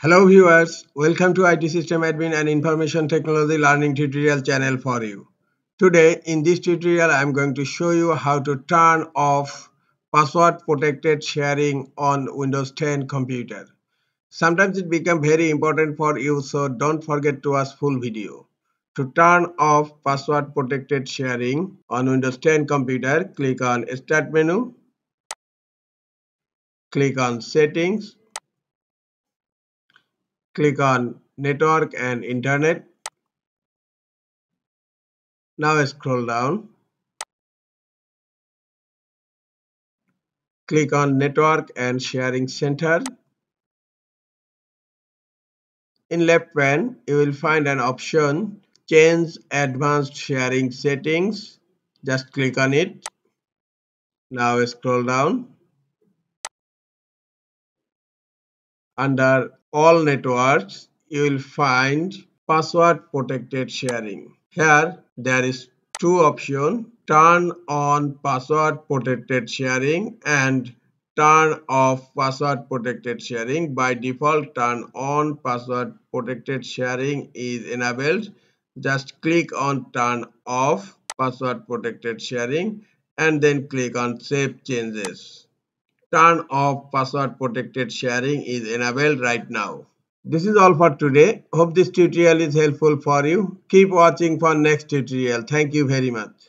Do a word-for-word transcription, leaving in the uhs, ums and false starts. Hello viewers, welcome to I T System Admin and Information Technology Learning Tutorial channel for you. Today in this tutorial I am going to show you how to turn off password protected sharing on Windows ten computer. Sometimes it becomes very important for you, so don't forget to watch full video. To turn off password protected sharing on Windows ten computer, click on Start menu, click on Settings, click on Network and Internet. Now scroll down. Click on Network and Sharing Center. In left pane, you will find an option Change Advanced Sharing Settings. Just click on it. Now scroll down. Under All Networks, you will find Password Protected Sharing. Here there is two options: turn on password protected sharing and turn off password protected sharing. By default, turn on password protected sharing is enabled. Just click on turn off password protected sharing and then click on Save Changes. Turn off password protected sharing is enabled right now. This is all for today. Hope this tutorial is helpful for you. Keep watching for next tutorial. Thank you very much.